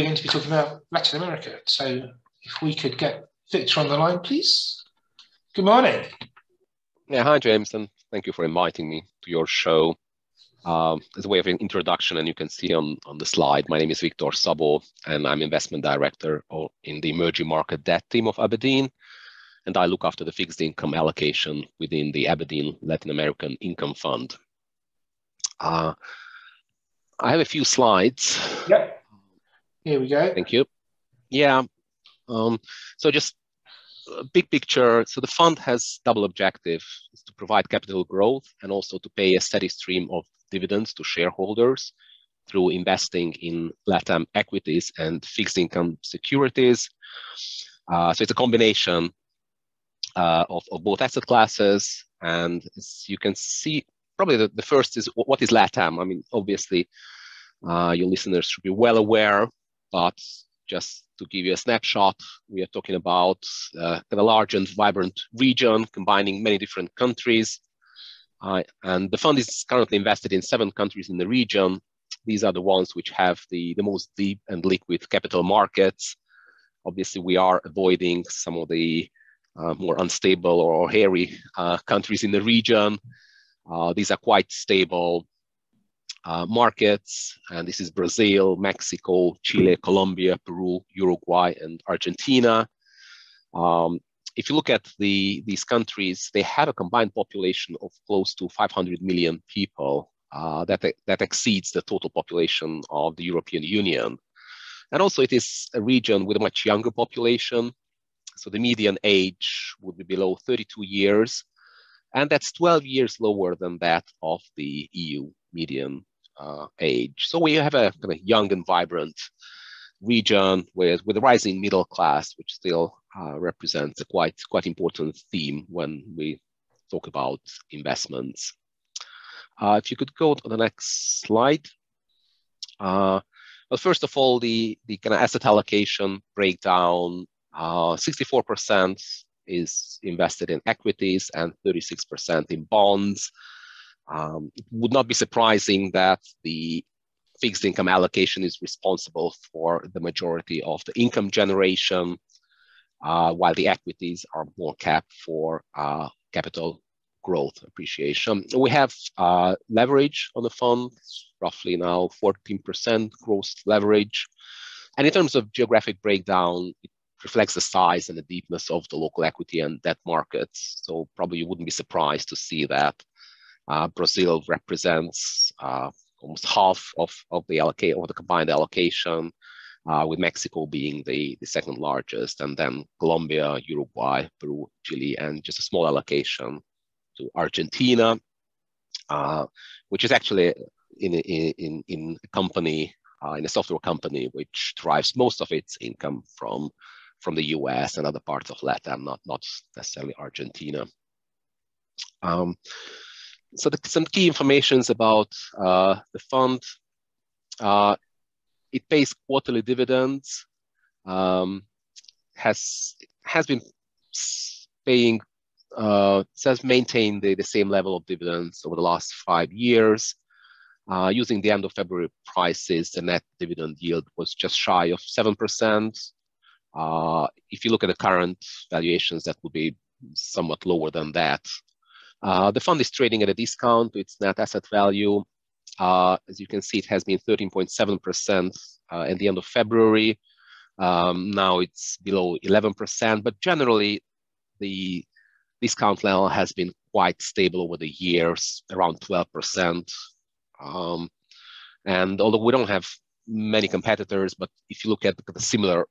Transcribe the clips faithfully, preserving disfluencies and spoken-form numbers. we're going to be talking about Latin America. So if we could get Victor on the line, please. Good morning. Yeah, hi, Jameson. Thank you for inviting me to your show. Um, as a way of an introduction, and you can see on, on the slide, my name is Victor Sabo, and I'm investment director in the emerging market debt team of abrdn, and I look after the fixed income allocation within the abrdn Latin American Income Fund. Uh, I have a few slides. Yep. Here we go. Thank you. Yeah. Um, so just a big picture. So the fund has double objective: is to provide capital growth and also to pay a steady stream of dividends to shareholders through investing in LATAM equities and fixed income securities. Uh, so it's a combination uh, of, of both asset classes. And as you can see, probably the, the first is, what is LATAM? I mean, obviously, uh, your listeners should be well aware, but just to give you a snapshot, we are talking about uh, a large and vibrant region combining many different countries. Uh, and the fund is currently invested in seven countries in the region. These are the ones which have the, the most deep and liquid capital markets. Obviously, we are avoiding some of the uh, more unstable or hairy uh, countries in the region. Uh, these are quite stable uh, markets. And this is Brazil, Mexico, Chile, Colombia, Peru, Uruguay, and Argentina. Um, If you look at the, these countries, they have a combined population of close to five hundred million people. Uh, that, that exceeds the total population of the European Union. And also it is a region with a much younger population. So the median age would be below thirty-two years. And that's twelve years lower than that of the E U median uh, age. So we have a kind of young and vibrant region with, with a rising middle class, which still uh, represents a quite, quite important theme when we talk about investments. Uh, if you could go to the next slide. Uh, well, first of all, the, the kind of asset allocation breakdown, uh, sixty-four percent is invested in equities and thirty-six percent in bonds. Um, it would not be surprising that the fixed income allocation is responsible for the majority of the income generation, uh, while the equities are more capped for uh, capital growth appreciation. We have uh, leverage on the fund, roughly now fourteen percent gross leverage. And in terms of geographic breakdown, it reflects the size and the deepness of the local equity and debt markets. So probably you wouldn't be surprised to see that uh, Brazil represents uh, almost half of, of the allocate or the combined allocation, uh, with Mexico being the, the second largest, and then Colombia, Uruguay, Peru, Chile, and just a small allocation to Argentina, uh, which is actually in in in a company, uh, in a software company, which derives most of its income from from the U S and other parts of LATAM, not not necessarily Argentina. Um, So the, some key informations about uh, the fund. Uh, it pays quarterly dividends, um, has has been paying, uh, has maintained the, the same level of dividends over the last five years. Uh, using the end of February prices, the net dividend yield was just shy of seven percent. Uh, if you look at the current valuations, that would be somewhat lower than that. Uh, the fund is trading at a discount to its net asset value. Uh, as you can see, it has been thirteen point seven percent uh, at the end of February. Um, now it's below eleven percent, but generally the discount level has been quite stable over the years, around twelve percent. Um, and although we don't have many competitors, but if you look at the similar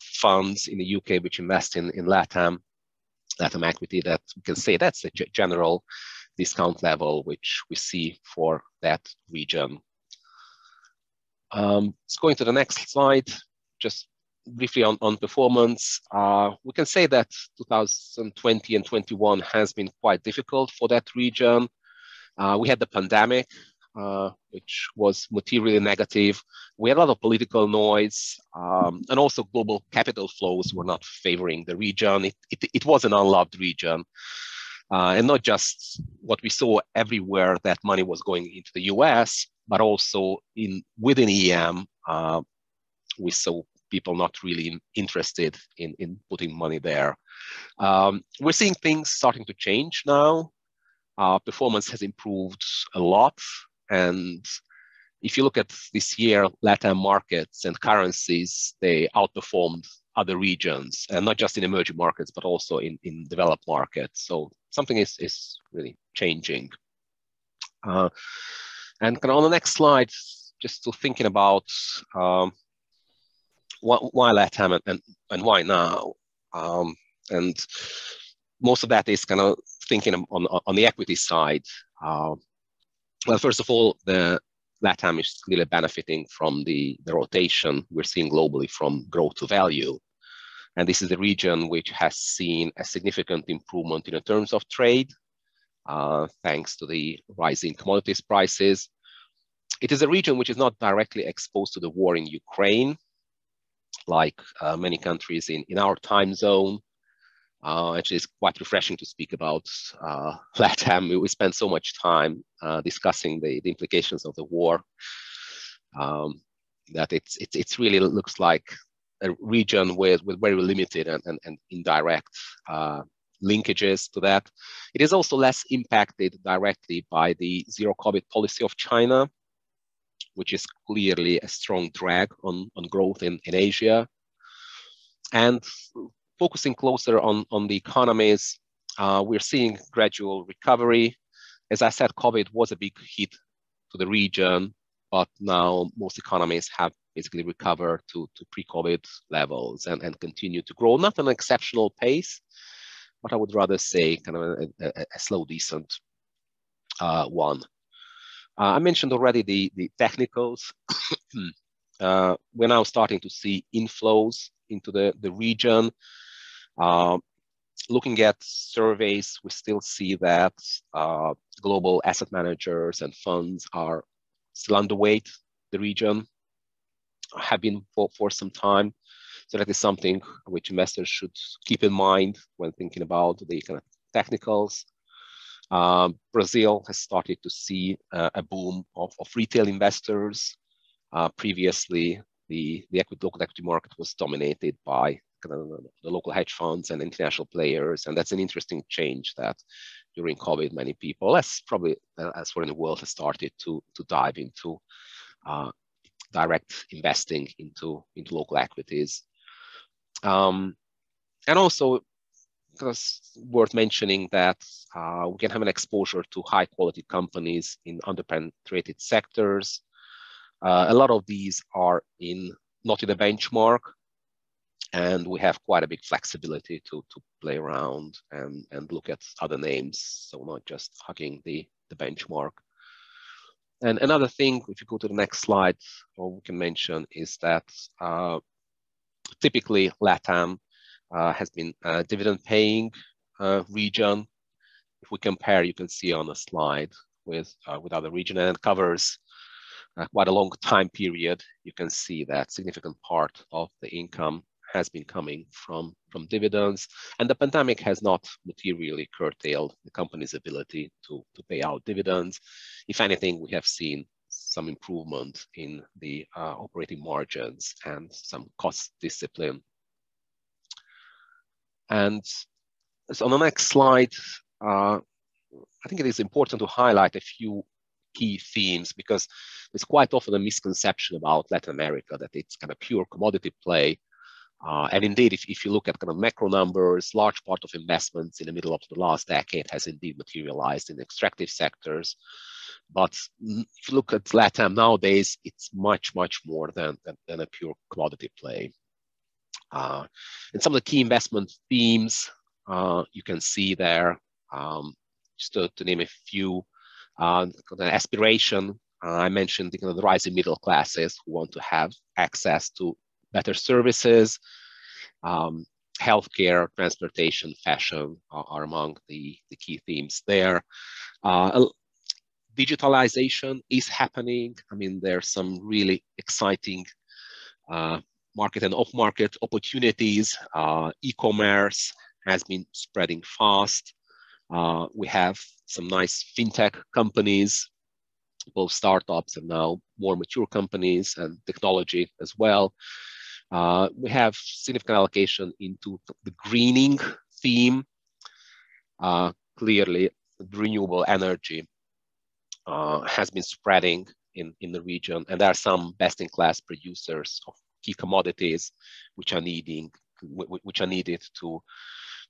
funds in the U K which invest in, in LATAM, LATAM equity, that we can say that's the general discount level which we see for that region. Um, let's go into the next slide, just briefly on, on performance. Uh, we can say that two thousand twenty and twenty-one has been quite difficult for that region. Uh, we had the pandemic, uh, which was materially negative. We had a lot of political noise, um, and also global capital flows were not favoring the region. It, it, it was an unloved region. Uh, and not just what we saw everywhere, that money was going into the U S, but also in within E M, uh, we saw people not really interested in, in putting money there. Um, we're seeing things starting to change now. Uh, performance has improved a lot. And if you look at this year, LATAM markets and currencies, they outperformed other regions, and not just in emerging markets, but also in, in developed markets. So something is, is really changing. Uh, and on the next slide, just to thinking about um, why LATAM and, and, and why now? Um, and most of that is kind of thinking on, on the equity side. Uh, well, first of all, the LATAM is clearly benefiting from the, the rotation we're seeing globally from growth to value. And this is the region which has seen a significant improvement in terms of trade, uh, thanks to the rising commodities prices. It is a region which is not directly exposed to the war in Ukraine, like uh, many countries in, in our time zone. Uh, actually, it's quite refreshing to speak about uh, LATAM. We spend so much time uh, discussing the, the implications of the war um, that it's, it's, it's really looks like a region with, with very limited and, and, and indirect uh, linkages to that. It is also less impacted directly by the zero-COVID policy of China, which is clearly a strong drag on, on growth in, in Asia. And focusing closer on, on the economies, uh, we're seeing gradual recovery. As I said, COVID was a big hit to the region, but now most economies have basically recovered to, to pre-COVID levels and, and continue to grow. Not an exceptional pace, but I would rather say kind of a, a, a slow, decent uh, one. Uh, I mentioned already the, the technicals. uh, we're now starting to see inflows into the, the region. Uh, looking at surveys, we still see that uh, global asset managers and funds are still underweight the region, have been for, for some time. So that is something which investors should keep in mind when thinking about the kind of technicals. Uh, Brazil has started to see uh, a boom of, of retail investors. Uh, previously, the, the equity, local equity market was dominated by kind of the local hedge funds and international players, and that's an interesting change that during COVID, many people, as probably uh, as well in the world, has started to, to dive into uh, direct investing into, into local equities. Um, and also, it's worth mentioning that uh, we can have an exposure to high quality companies in underpenetrated sectors. Uh, a lot of these are in not in a benchmark, and we have quite a big flexibility to, to play around and, and look at other names. So not just hugging the, the benchmark. And another thing, if you go to the next slide, all we can mention is that uh, typically LATAM Uh, has been a dividend-paying uh, region. If we compare, you can see on the slide with, uh, with other region, and it covers uh, quite a long time period. You can see that significant part of the income has been coming from, from dividends, and the pandemic has not materially curtailed the company's ability to, to pay out dividends. If anything, we have seen some improvement in the uh, operating margins and some cost discipline. And so on the next slide, uh, I think it is important to highlight a few key themes, because there's quite often a misconception about Latin America that it's kind of pure commodity play. Uh, and indeed, if, if you look at kind of macro numbers, large part of investments in the middle of the last decade has indeed materialized in extractive sectors. But if you look at LATAM nowadays, it's much, much more than, than, than a pure commodity play. Uh, and some of the key investment themes uh, you can see there, um, just to, to name a few, uh, the aspiration, uh, I mentioned the, you know, the rising middle classes who want to have access to better services, um, healthcare, transportation, fashion are, are among the, the key themes there. Uh, digitalization is happening. I mean, there's some really exciting uh, market and off-market opportunities. Uh, e-commerce has been spreading fast. Uh, we have some nice fintech companies both startups and now more mature companies and technology as well. Uh, we have significant allocation into the greening theme, uh, clearly renewable energy uh, has been spreading in, in the region, and there are some best-in-class producers of key commodities which are needing, which are needed to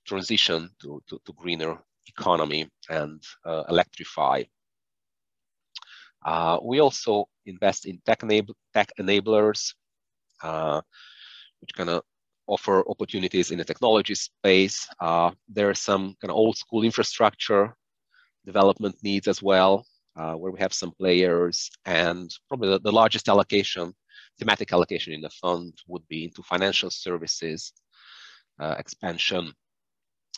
transition to, to, to greener economy and uh, electrify. Uh, we also invest in tech, enab tech enablers, uh, which kind of offer opportunities in the technology space. Uh, there are some kind of old school infrastructure development needs as well, uh, where we have some players, and probably the, the largest allocation, thematic allocation in the fund would be into financial services uh, expansion.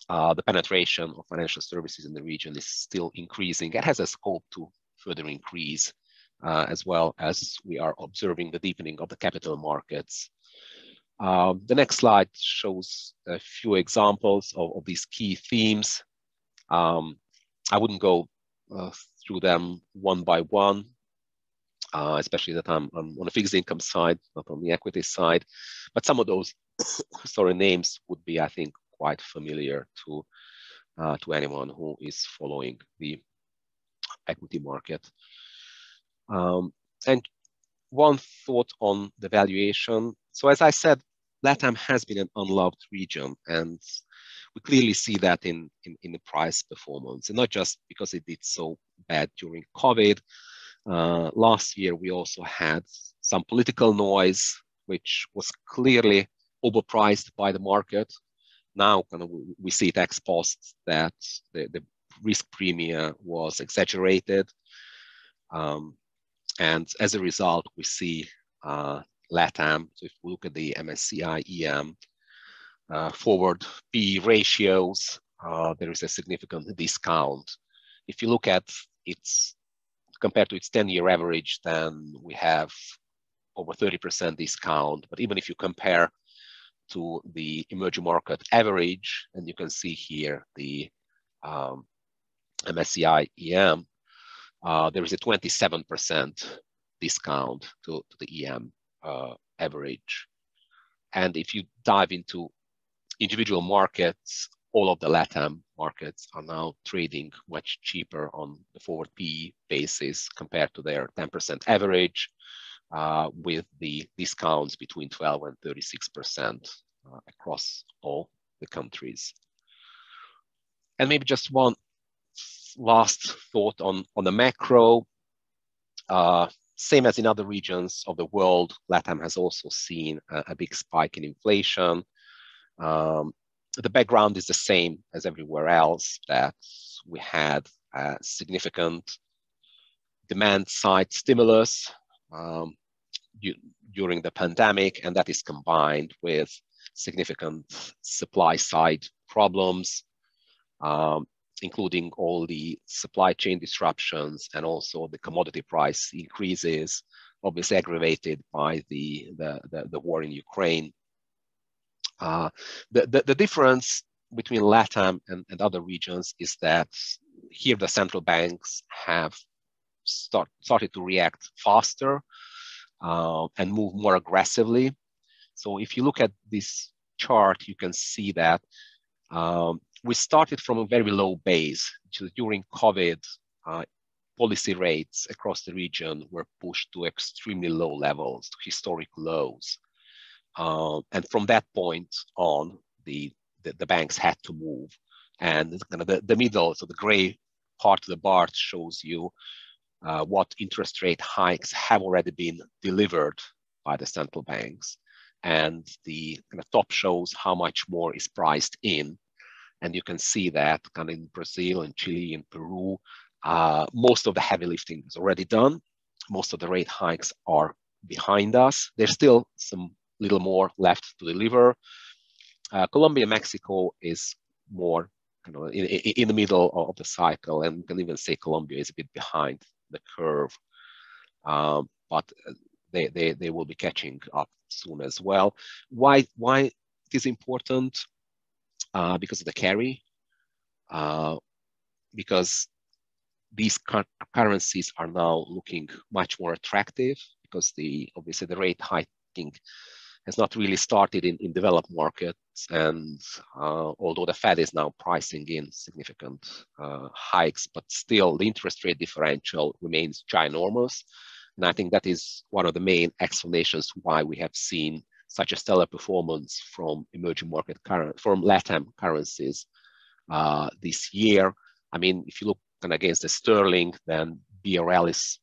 Uh, the penetration of financial services in the region is still increasing. It has a scope to further increase, uh, as well as we are observing the deepening of the capital markets. Uh, the next slide shows a few examples of, of these key themes. Um, I wouldn't go uh, through them one by one, uh, especially that I'm, I'm on the fixed income side, not on the equity side, but some of those sorry, names would be, I think, quite familiar to, uh, to anyone who is following the equity market. Um, and one thought on the valuation. So as I said, LATAM has been an unloved region, and we clearly see that in, in, in the price performance, and not just because it did so bad during COVID. Uh, last year, we also had some political noise, which was clearly overpriced by the market. Now kind of we see it ex post that the, the risk premium was exaggerated. Um, and as a result, we see uh, LATAM, so if we look at the M S C I E M uh, forward P E ratios, uh, there is a significant discount. If you look at its, compared to its ten year average, then we have over thirty percent discount. But even if you compare to the emerging market average, and you can see here the um, M S C I E M, uh, there is a twenty-seven percent discount to, to the E M uh, average. And if you dive into individual markets, all of the LATAM markets are now trading much cheaper on the forward P E basis compared to their ten percent average, Uh, with the discounts between twelve and thirty-six percent uh, across all the countries. And maybe just one last thought on, on the macro. Uh, same as in other regions of the world, LATAM has also seen a, a big spike in inflation. Um, the background is the same as everywhere else, that we had a significant demand side stimulus Um, you, during the pandemic, and that is combined with significant supply side problems, um, including all the supply chain disruptions and also the commodity price increases, obviously aggravated by the, the, the, the war in Ukraine. Uh, the, the, the difference between LATAM and, and other regions is that here the central banks have Start, started to react faster uh, and move more aggressively. So if you look at this chart, you can see that um, we started from a very low base. During COVID, uh, policy rates across the region were pushed to extremely low levels, historic lows. Uh, and from that point on, the, the, the banks had to move. And the, the middle, so the gray part of the bar shows you Uh, what interest rate hikes have already been delivered by the central banks. And the kind of top shows how much more is priced in. And you can see that kind of in Brazil and Chile and Peru, uh, most of the heavy lifting is already done. Most of the rate hikes are behind us. There's still some little more left to deliver. Uh, Colombia and Mexico is more kind of in, in the middle of the cycle, and you can even say Colombia is a bit behind the curve, um, but they, they, they will be catching up soon as well. Why, why it is important? Uh, because of the carry, uh, because these currencies are now looking much more attractive because the obviously the rate hiking has not really started in, in developed markets. And uh, although the Fed is now pricing in significant uh, hikes, but still the interest rate differential remains ginormous. And I think that is one of the main explanations why we have seen such a stellar performance from emerging market current, from LATAM currencies uh, this year. I mean, if you look and against the sterling, then B R L is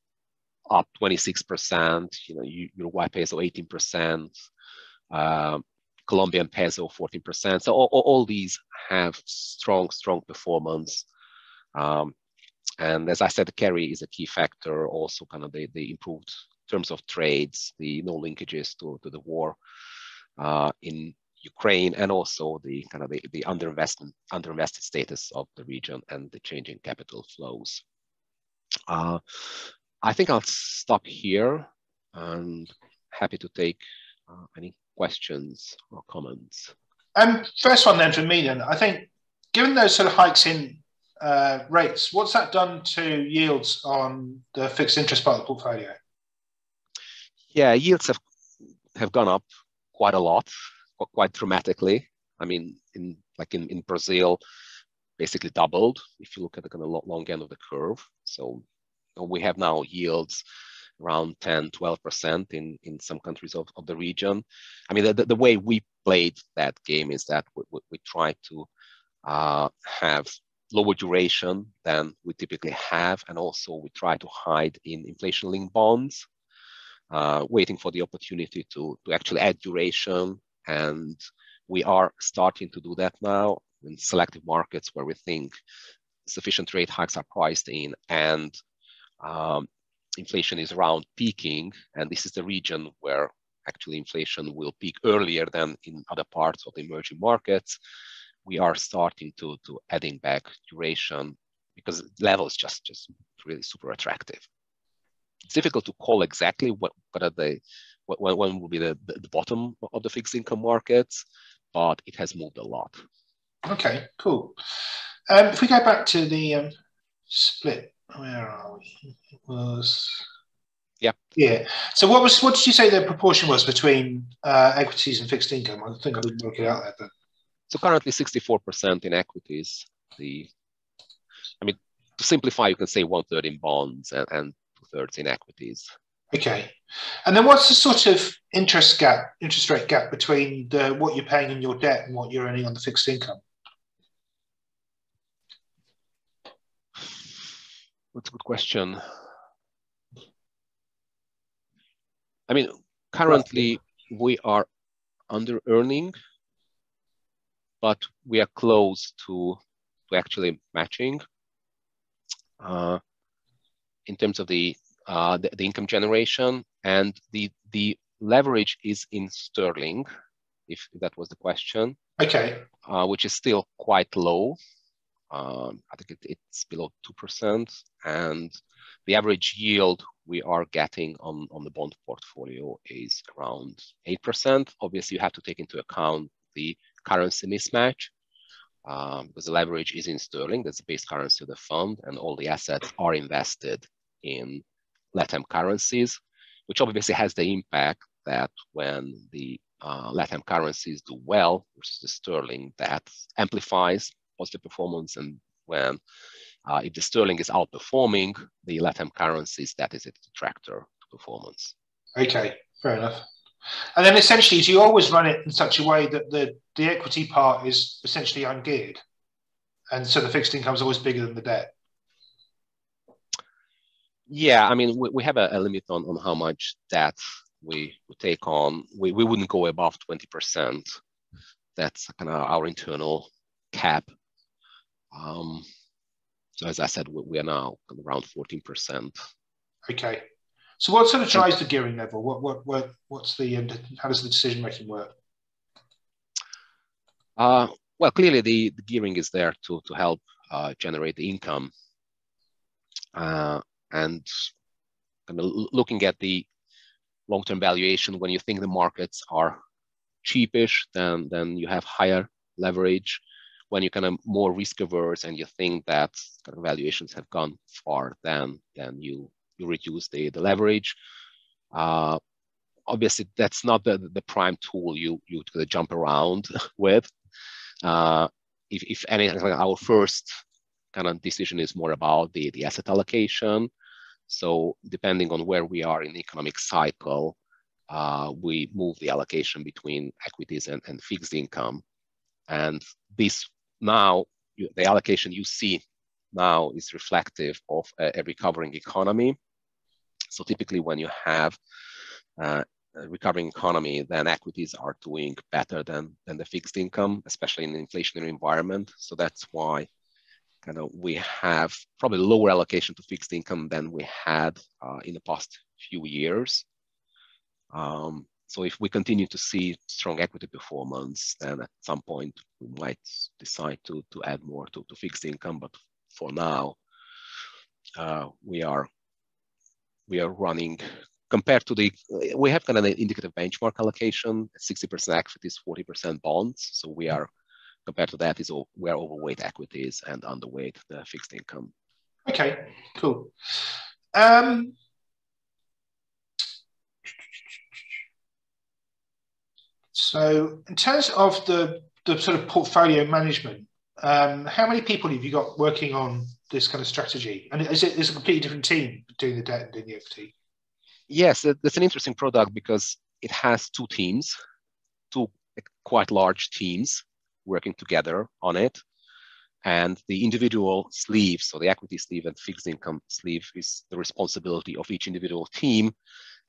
up twenty-six percent, you know, Uruguay peso eighteen percent, uh, Colombian peso fourteen percent. So all, all these have strong, strong performance. Um, and as I said, the carry is a key factor. Also kind of the, the improved terms of trades, the no linkages to, to the war uh, in Ukraine, and also the kind of the, the underinvestment, underinvested status of the region and the changing capital flows. Uh, I think I'll stop here and happy to take uh, any questions or comments. Um, first one then to me then, I think given those sort of hikes in uh, rates, what's that done to yields on the fixed interest part of the portfolio? Yeah, yields have, have gone up quite a lot, quite dramatically. I mean, in like in, in Brazil, basically doubled if you look at the kind of long end of the curve. So we have now yields around ten, twelve percent in, in some countries of, of the region. I mean, the, the way we played that game is that we, we, we try to uh, have lower duration than we typically have. And also we try to hide in inflation-linked bonds, uh, waiting for the opportunity to, to actually add duration. And we are starting to do that now in selective markets where we think sufficient rate hikes are priced in and um, inflation is around peaking. And this is the region where actually inflation will peak earlier than in other parts of the emerging markets. We are starting to, to adding back duration because levels just, just really super attractive. It's difficult to call exactly what, what are the When, when will be the, the bottom of the fixed income markets, but it has moved a lot. Okay, cool. Um, if we go back to the um, split, where are we? It was... Yeah. Yeah. So what was? What did you say the proportion was between uh, equities and fixed income? I think I didn't work it out there. But... So currently sixty-four percent in equities. The, I mean, to simplify, you can say one-third in bonds and, and two-thirds in equities. Okay, and then what's the sort of interest gap, interest rate gap between the, what you're paying in your debt and what you're earning on the fixed income? That's a good question. I mean, currently we are under earning, but we are close to, to actually matching uh, in terms of the Uh, the, the income generation, and the the leverage is in sterling, if that was the question. Okay. Uh, which is still quite low. Um, I think it, it's below two percent, and the average yield we are getting on, on the bond portfolio is around eight percent. Obviously, you have to take into account the currency mismatch, um, because the leverage is in sterling, that's the base currency of the fund, and all the assets are invested in LATAM currencies, which obviously has the impact that when the uh, LATAM currencies do well versus the sterling, that amplifies positive performance. And when uh, if the sterling is outperforming the LATAM currencies, that is a detractor to performance. Okay, fair enough. And then essentially, do you always run it in such a way that the, the equity part is essentially ungeared? And so the fixed income is always bigger than the debt? Yeah, I mean, we, we have a, a limit on, on how much debt we, we take on. We, we wouldn't go above twenty percent. That's kind of our internal cap. Um, so as I said, we, we are now around fourteen percent. Okay. So what sort of drives the gearing level? What, what, what, what's the, how does the decision-making work? Uh, well, clearly the, the gearing is there to, to help uh, generate the income. Uh, And I mean, looking at the long-term valuation, when you think the markets are cheapish, then, then you have higher leverage. when you're kind of more risk averse and you think that kind of valuations have gone far, then, then you, you reduce the, the leverage. Uh, obviously, that's not the, the prime tool you, you jump around with. Uh, if, if anything, our first kind of decision is more about the, the asset allocation. So depending on where we are in the economic cycle, uh, we move the allocation between equities and, and fixed income. And this now, you, the allocation you see now is reflective of a, a recovering economy. So typically when you have uh, a recovering economy, then equities are doing better than, than the fixed income, especially in an inflationary environment. So that's why kind of we have probably lower allocation to fixed income than we had uh, in the past few years. Um, so if we continue to see strong equity performance, then at some point we might decide to, to add more to, to fixed income. But for now, uh, we are we are running compared to the, we have kind of an indicative benchmark allocation, sixty percent equities, forty percent bonds. So we are, compared to that, is we are overweight equities and underweight the fixed income. Okay, cool. Um, so in terms of the, the sort of portfolio management, um, how many people have you got working on this kind of strategy? And is it is a completely different team doing the debt and doing the equity? Yes, that's an interesting product because it has two teams, two quite large teams working together on it. And the individual sleeve, so the equity sleeve and fixed income sleeve, is the responsibility of each individual team.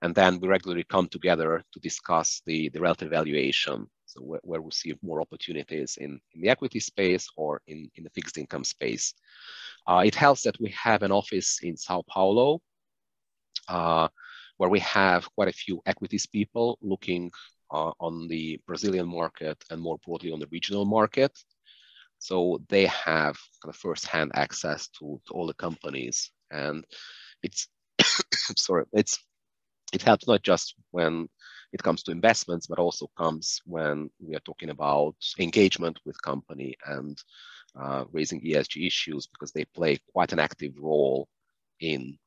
And then we regularly come together to discuss the, the relative valuation, so where, where we see more opportunities in, in the equity space or in, in the fixed income space. Uh, it helps that we have an office in Sao Paulo, uh, where we have quite a few equities people looking Uh, on the Brazilian market and more broadly on the regional market. So they have kind of first-hand access to, to all the companies. And it's, sorry, it's, it helps not just when it comes to investments, but also comes when we are talking about engagement with company and uh, raising E S G issues, because they play quite an active role in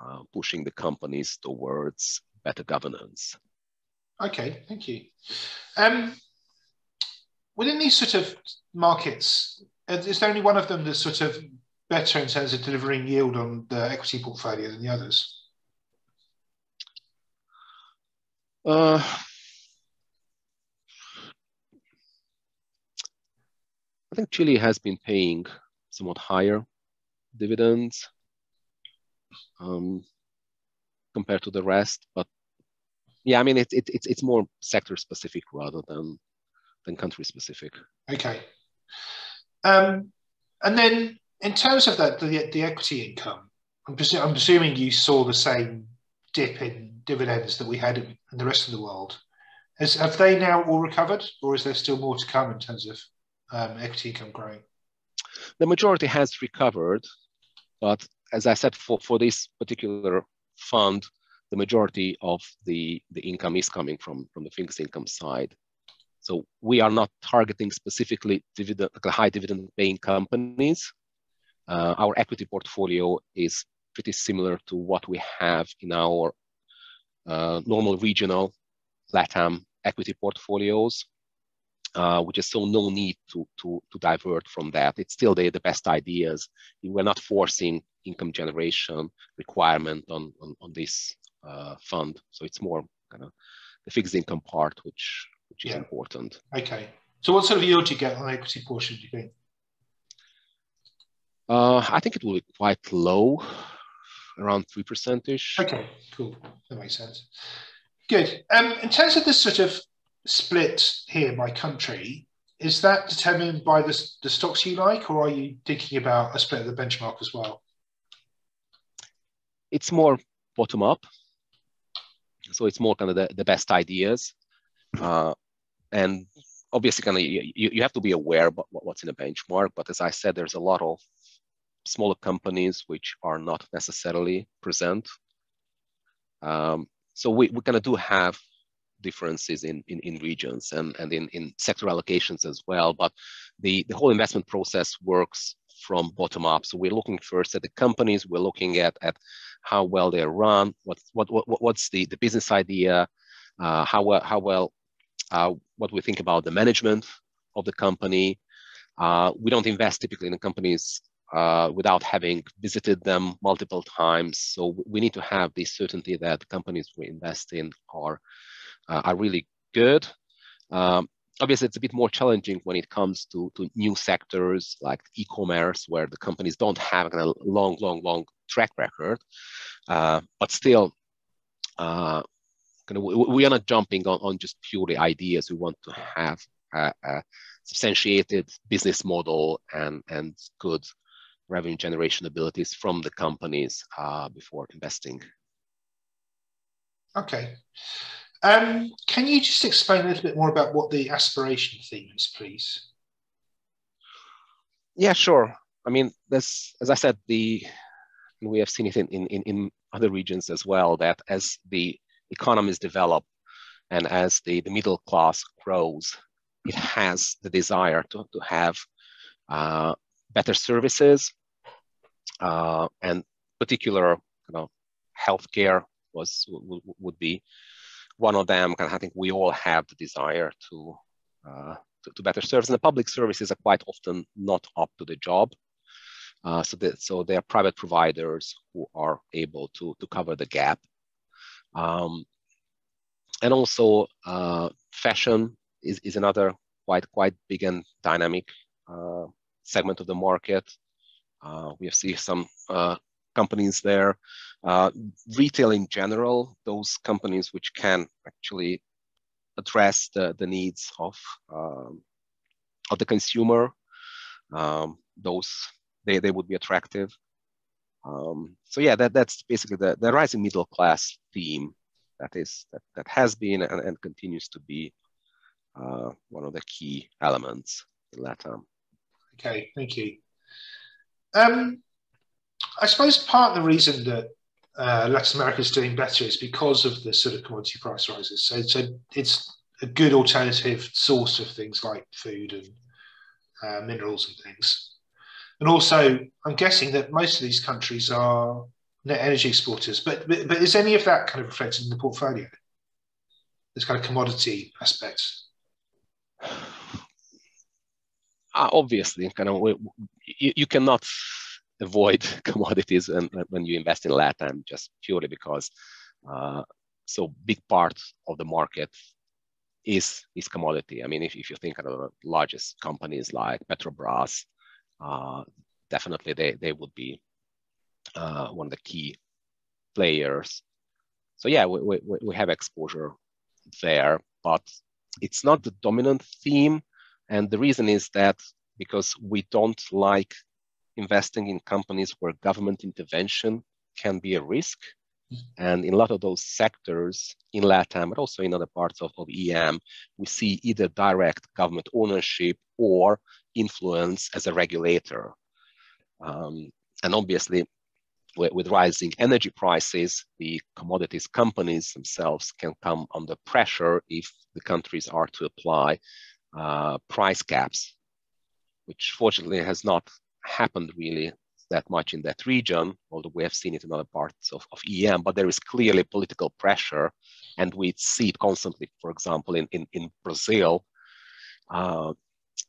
uh, pushing the companies towards better governance. Okay, thank you. Um, within these sort of markets, is there only one of them that's sort of better in terms of delivering yield on the equity portfolio than the others? Uh, I think Chile has been paying somewhat higher dividends um, compared to the rest, but yeah, I mean, it's it, it, it's more sector specific rather than than country specific. Okay, um, and then in terms of that, the the equity income, I'm, presu I'm presuming you saw the same dip in dividends that we had in, in the rest of the world. Has, have they now all recovered, or is there still more to come in terms of um, equity income growing? The majority has recovered, but as I said, for for this particular fund, the majority of the, the income is coming from, from the fixed income side. So we are not targeting specifically dividend, high dividend paying companies. Uh, our equity portfolio is pretty similar to what we have in our uh, normal regional LATAM equity portfolios, uh, which is so no need to, to, to divert from that. It's still the, the best ideas. We're not forcing income generation requirement on, on, on this Uh, fund, so it's more kind of the fixed income part, which which is yeah. important. Okay, so what sort of yield do you get on the equity portion, do you think? Uh, I think it will be quite low, around three percent-ish. Okay, cool, that makes sense. Good. Um, in terms of this sort of split here by country, is that determined by the, the stocks you like, or are you thinking about a split of the benchmark as well? It's more bottom up. So it's more kind of the, the best ideas. Uh, and obviously kind of you, you have to be aware about what's in a benchmark. But as I said, there's a lot of smaller companies which are not necessarily present. Um, so we, we kind of do have differences in, in, in regions and, and in, in sector allocations as well. But the, the whole investment process works from bottom up. So we're looking first at the companies, we're looking at, at how well they're run, what, what, what, what's the, the business idea, uh, how well, how well uh, what we think about the management of the company. Uh, we don't invest typically in companies uh, without having visited them multiple times. So we need to have the certainty that the companies we invest in are, uh, are really good. Um, Obviously, it's a bit more challenging when it comes to, to new sectors like e-commerce, where the companies don't have a long, long, long track record. Uh, but still, uh, kind of, we, we are not jumping on, on just purely ideas. We want to have a, a substantiated business model and, and good revenue generation abilities from the companies uh, before investing. Okay. Um, can you just explain a little bit more about what the aspiration theme is, please? Yeah, sure. I mean, that's, as I said, the we have seen it in, in, in other regions as well, that as the economies develop and as the, the middle class grows, it has the desire to, to have uh, better services, uh, and particular, you know, healthcare was, would be one of them. I think we all have the desire to, uh, to, to better service, and the public services are quite often not up to the job. Uh, so, that, so there are private providers who are able to, to cover the gap. Um, and also uh, fashion is, is another quite, quite big and dynamic uh, segment of the market. Uh, we have seen some uh, companies there. Uh, retail in general, those companies which can actually address the, the needs of, um, of the consumer, um, those, they, they would be attractive. Um, so yeah, that, that's basically the, the rising middle class theme that is, that, that has been and, and continues to be uh, one of the key elements in LATAM. Okay, thank you. Um, I suppose part of the reason that uh, Latin America is doing better is because of the sort of commodity price rises. So, so it's a good alternative source of things like food and uh, minerals and things. And also, I'm guessing that most of these countries are net energy exporters. But, but, but is any of that kind of reflected in the portfolio? This kind of commodity aspects? Uh, obviously, kind of, you, you cannot avoid commodities and when you invest in LATAM, just purely because uh, so big part of the market is is commodity. I mean, if, if you think of the largest companies like Petrobras, uh, definitely they, they would be uh, one of the key players. So yeah, we, we, we have exposure there, but it's not the dominant theme. And the reason is that because we don't like investing in companies where government intervention can be a risk. And in a lot of those sectors in LATAM, but also in other parts of, of E M, we see either direct government ownership or influence as a regulator. Um, and obviously, with, with rising energy prices, the commodities companies themselves can come under pressure if the countries are to apply uh, price caps, which fortunately has not happened really that much in that region, although we have seen it in other parts of, of E M, but there is clearly political pressure, and we see it constantly. For example, in, in, in Brazil, uh,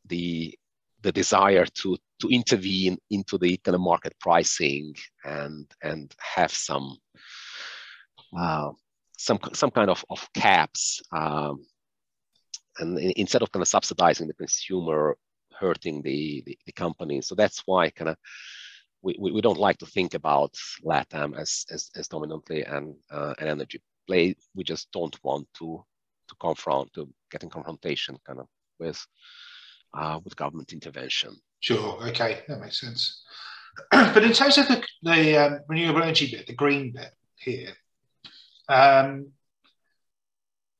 the, the desire to, to intervene into the kind of market pricing and, and have some, uh, some, some kind of, of caps, um, and instead of kind of subsidizing the consumer, hurting the, the, the company. So that's why kind of we, we, we don't like to think about LATAM as, as, as dominantly an, uh, an energy play. We just don't want to to confront, to get in confrontation kind of with, uh, with government intervention. Sure, okay, that makes sense. But in terms of the, the um, renewable energy bit, the green bit here, um,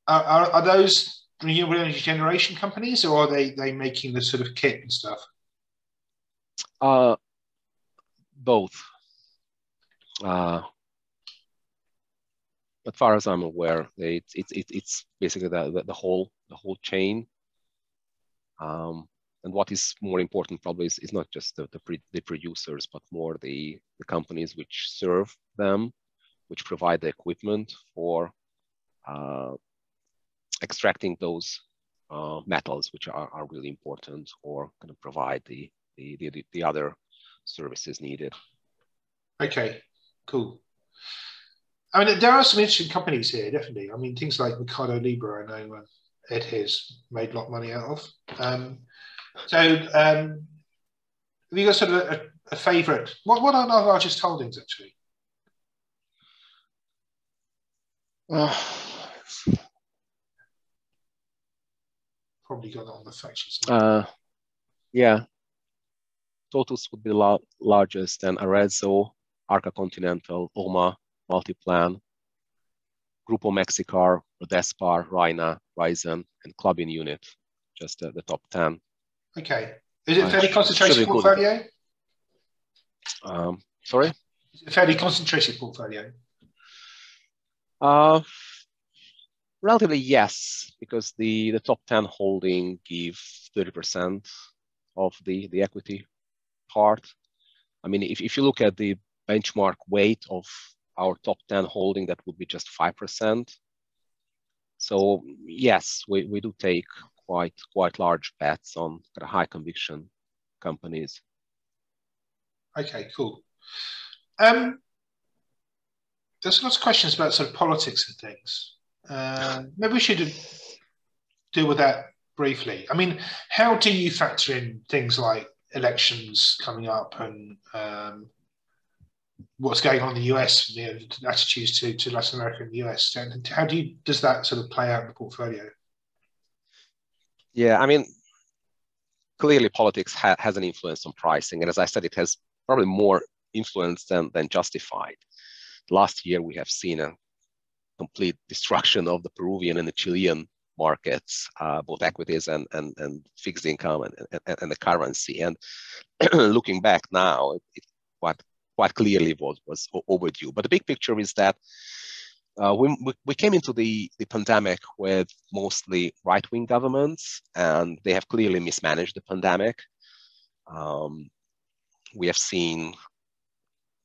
are, are, are those renewable energy generation companies, or are they, they making the sort of kit and stuff? Uh, both. Uh, but far as I'm aware, it's it, it, it's basically the, the the whole the whole chain. Um, and what is more important probably is, is not just the the, pre, the producers, but more the the companies which serve them, which provide the equipment for uh, extracting those uh, metals, which are, are really important, or kind of provide the the the, the other services needed. Okay, cool. I mean, there are some interesting companies here, definitely. I mean, things like MercadoLibre, I know Ed has made a lot of money out of. Um, so, um, have you got sort of a, a favourite? What, what are our largest holdings, actually? Uh, Probably got that on the fact sheet. Uh, yeah. Totus would be la largest, and Arezzo, Arca Continental, O M A, Multiplan, Grupo Mexicar, Rodespar, Rhina, Ryzen, and Clubbing Unit, just uh, the top ten. Okay. Is it uh, fairly concentrated portfolio? Um, sorry? Is it fairly concentrated portfolio? Uh, relatively, yes, because the, the top ten holding give thirty percent of the, the equity part. I mean, if, if you look at the benchmark weight of our top ten holding, that would be just five percent. So yes, we, we do take quite quite large bets on high conviction companies. Okay, cool. Um, there's lots of questions about sort of politics and things. Uh, maybe we should deal with that briefly. I mean, how do you factor in things like elections coming up and um, what's going on in the U S, you know, attitudes to, to Latin America and the U S, and how do you, does that sort of play out in the portfolio? Yeah, I mean, clearly politics ha has an influence on pricing, and as I said, it has probably more influence than, than justified. Last year, we have seen a complete destruction of the Peruvian and the Chilean markets, uh, both equities and, and, and fixed income and, and, and the currency. And looking back now, it, it quite quite clearly was, was overdue. But the big picture is that uh, we, we came into the, the pandemic with mostly right-wing governments, and they have clearly mismanaged the pandemic. Um, we have seen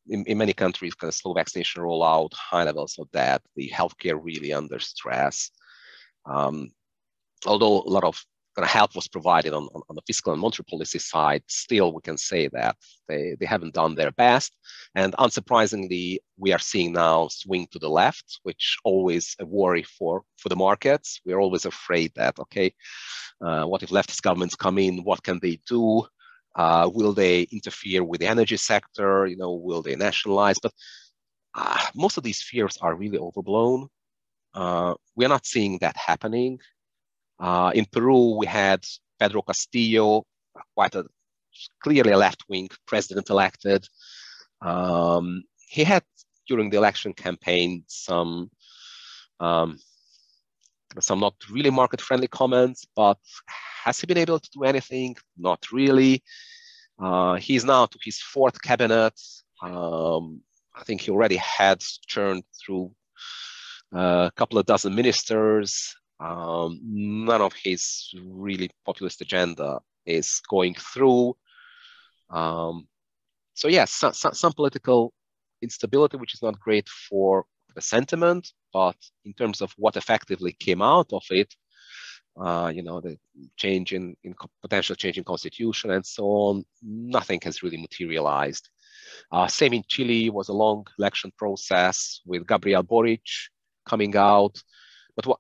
in, in many countries kind of slow vaccination rollout, high levels of debt, the healthcare really under stress. Um, although a lot of kind of help was provided on, on, on the fiscal and monetary policy side, still we can say that they, they haven't done their best. And unsurprisingly, we are seeing now swing to the left, which always a worry for, for the markets. We're always afraid that, okay, uh, what if leftist governments come in? What can they do? Uh, will they interfere with the energy sector? You know, will they nationalize? But uh, most of these fears are really overblown. Uh, we're not seeing that happening. Uh, in Peru, we had Pedro Castillo, quite a clearly left-wing president elected. Um, he had, during the election campaign, some um, some not really market-friendly comments, but has he been able to do anything? Not really. Uh, he's now to his fourth cabinet. Um, I think he already had churned through a couple of dozen ministers. Um, none of his really populist agenda is going through. Um, so yes, so, so, some political instability, which is not great for the sentiment, but in terms of what effectively came out of it, uh, you know, the change in, in potential change in constitution and so on, nothing has really materialized. Uh, same in Chile, was a long election process with Gabriel Boric coming out, but what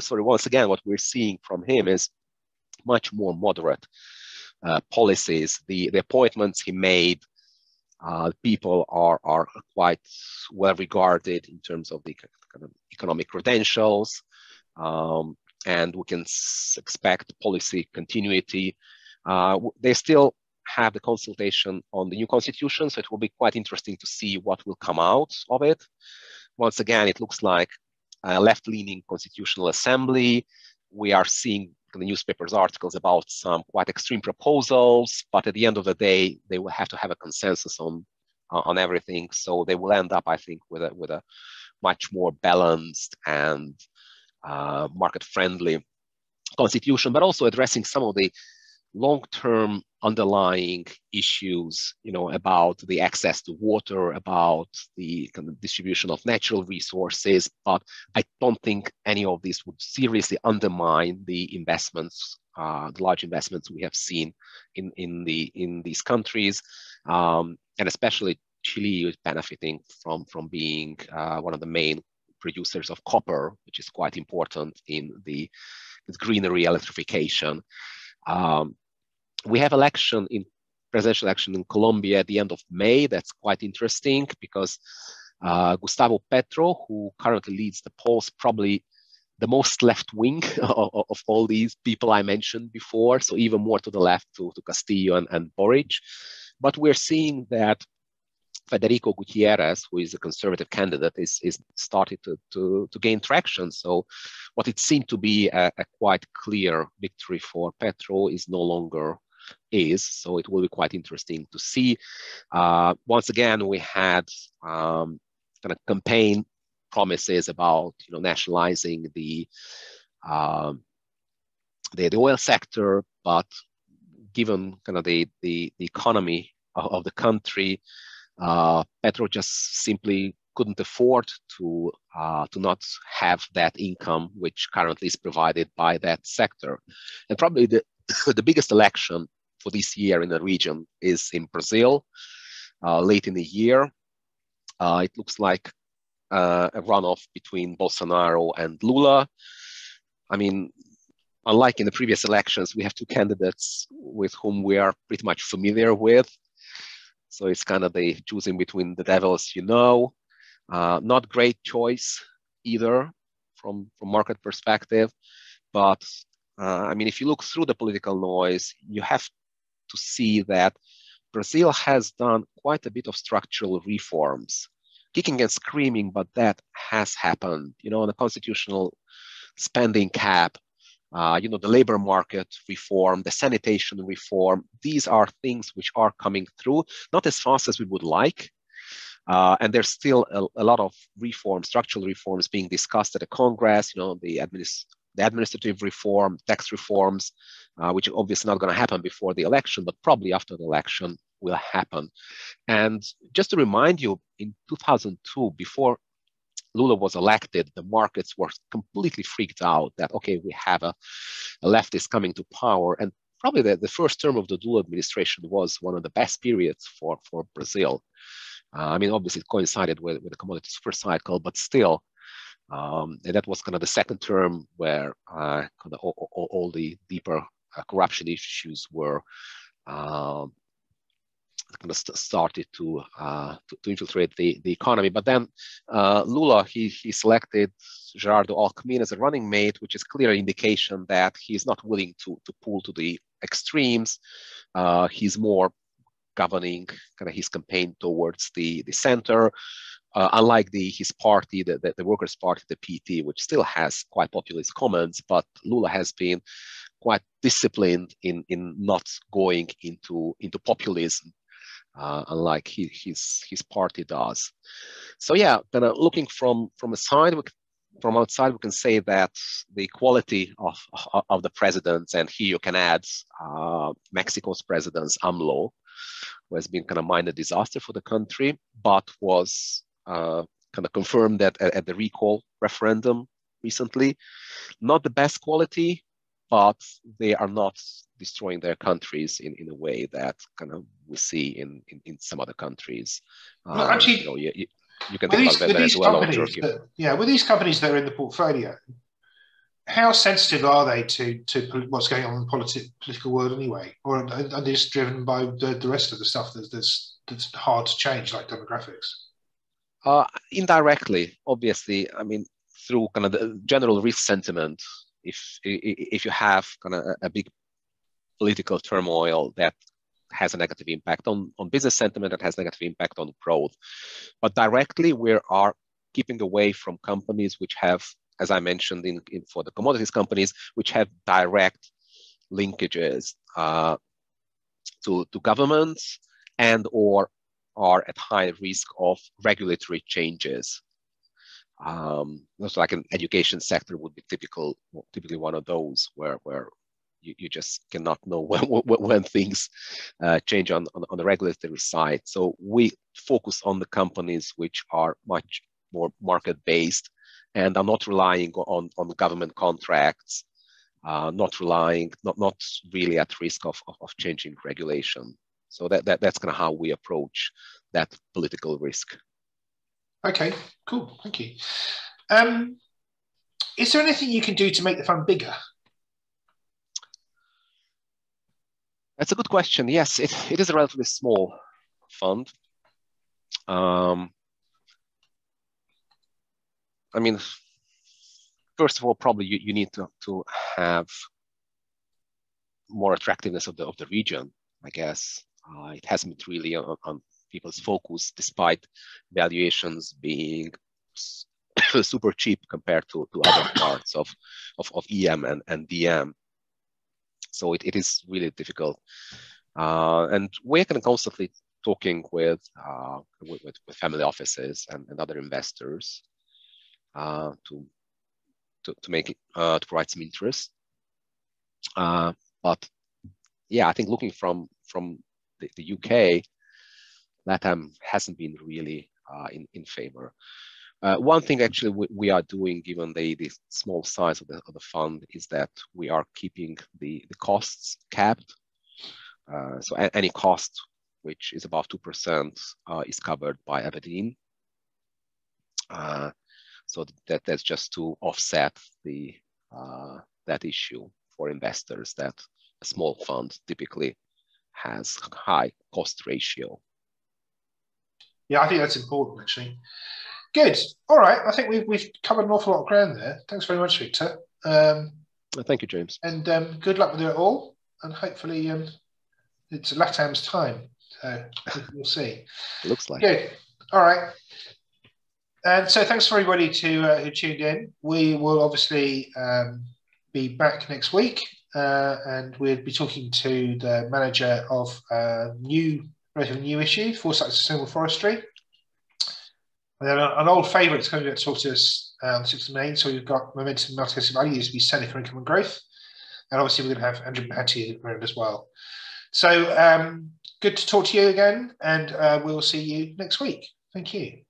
sorry, once again, what we're seeing from him is much more moderate uh, policies. The, the appointments he made, uh, people are, are quite well regarded in terms of the kind of economic credentials, um, and we can expect policy continuity. Uh, they still have the consultation on the new constitution, so it will be quite interesting to see what will come out of it. Once again, it looks like Uh, left-leaning constitutional assembly. We are seeing in the newspapers articles about some quite extreme proposals, but at the end of the day, they will have to have a consensus on uh, on everything. So they will end up, I think, with a with a much more balanced and uh, market-friendly constitution, but also addressing some of the long-term underlying issues, you know, about the access to water, about the kind of distribution of natural resources. But I don't think any of these would seriously undermine the investments, uh, the large investments we have seen in in the in these countries, um, and especially Chile is benefiting from from being uh, one of the main producers of copper, which is quite important in the with greenery electrification. Um, we have election in presidential election in Colombia at the end of May. That's quite interesting because uh, Gustavo Petro, who currently leads the polls, probably the most left-wing of, of all these people I mentioned before, so even more to the left to, to Castillo and, and Boric. But we're seeing that Federico Gutierrez, who is a conservative candidate, is, is started to, to, to gain traction. So what it seemed to be a, a quite clear victory for Petro is no longer is. So it will be quite interesting to see. Uh, once again, we had um, kind of campaign promises about, you know, nationalizing the, um, the, the oil sector, but given kind of the, the, the economy of, of the country, Uh, Petro just simply couldn't afford to uh, to not have that income, which currently is provided by that sector. And probably the, the biggest election for this year in the region is in Brazil, uh, late in the year. Uh, it looks like uh, a runoff between Bolsonaro and Lula. I mean, unlike in the previous elections, we have two candidates with whom we are pretty much familiar with. So it's kind of the choosing between the devils, you know. Uh, not great choice either from, from market perspective. But uh, I mean, if you look through the political noise, you have to see that Brazil has done quite a bit of structural reforms, kicking and screaming, but that has happened. You know, the constitutional spending cap, Uh, you know, the labor market reform, the sanitation reform, these are things which are coming through, not as fast as we would like. Uh, and there's still a, a lot of reform, structural reforms being discussed at the Congress, you know, the, administ the administrative reform, tax reforms, uh, which are obviously not going to happen before the election, but probably after the election will happen. And just to remind you, in two thousand two, before Lula was elected, the markets were completely freaked out that, okay, we have a, a leftist coming to power. And probably the, the first term of the Lula administration was one of the best periods for, for Brazil. Uh, I mean, obviously it coincided with, with the commodity super cycle, but still, um, and that was kind of the second term where uh, kind of all, all, all the deeper uh, corruption issues were uh, kind of started to, uh, to to infiltrate the the economy. But then uh, Lula he he selected Gerardo Alckmin as a running mate, which is clear indication that he's not willing to to pull to the extremes. Uh, he's more governing kind of his campaign towards the the center. Uh, unlike the his party, the, the the Workers' Party, the P T, which still has quite populist comments, but Lula has been quite disciplined in in not going into into populism. Uh, unlike he, his his party does. So yeah, kind of looking from from a side, we, from outside, we can say that the quality of of the presidents, and here you can add uh, Mexico's president AMLO, who has been kind of minor disaster for the country, but was uh, kind of confirmed that at, at the recall referendum recently. Not the best quality, but they are not destroying their countries in, in a way that kind of we see in, in, in some other countries. Um, well, actually, you, know, you, you, you can think about Venezuela or Turkey. Yeah, with these companies that are in the portfolio, how sensitive are they to, to what's going on in the politi political world anyway? Or are they just driven by the, the rest of the stuff that's, that's, that's hard to change, like demographics? Uh, indirectly, obviously. I mean, through kind of the general risk sentiment, if if you have kind of a big political turmoil, that has a negative impact on, on business sentiment, that has negative impact on growth. But directly, we are keeping away from companies which have, as I mentioned in, in for the commodities companies, which have direct linkages uh, to, to governments and or are at high risk of regulatory changes. Um, so like an education sector would be typical, typically one of those where, where you, you just cannot know when, when, when things uh, change on, on, on the regulatory side. So we focus on the companies which are much more market-based and are not relying on, on government contracts, uh, not relying, not, not really at risk of, of, of changing regulation. So that, that, that's kind of how we approach that political risk. Okay, cool, thank you. Um, is there anything you can do to make the fund bigger? That's a good question. Yes, it, it is a relatively small fund. Um, I mean, first of all, probably you, you need to, to have more attractiveness of the, of the region, I guess. Uh, it hasn't been really on, on people's focus, despite valuations being super cheap compared to, to other parts of, of, of E M and, and D M. So it, it is really difficult. Uh, and we're kind of constantly talking with, uh, with, with family offices and, and other investors uh, to, to, to make it, uh, to provide some interest. Uh, but yeah, I think looking from, from the, the U K, LATAM hasn't been really uh, in, in favor. Uh, one thing actually we, we are doing, given the, the small size of the, of the fund, is that we are keeping the, the costs capped. Uh, so a, any cost which is above two percent uh, is covered by abrdn. Uh, so that, that's just to offset the, uh, that issue for investors that a small fund typically has high cost ratio. Yeah, I think that's important, actually. Good. All right. I think we've, we've covered an awful lot of ground there. Thanks very much, Victor. Um, well, thank you, James. And um, good luck with it all. And hopefully um, it's LATAM's time. So we'll see. Looks like. Good. All right. And so thanks for everybody to, uh, who tuned in. We will obviously um, be back next week. Uh, and we'll be talking to the manager of uh, new... relatively new issue, Foresight Sustainable Forestry. And then an old favourite is going to talk to us on the sixth of May. So we've got Momentum, Multiplan Value, is to be Center for Income and Growth. And obviously we're going to have Andrew Hattie around as well. So um, good to talk to you again, and uh, we'll see you next week. Thank you.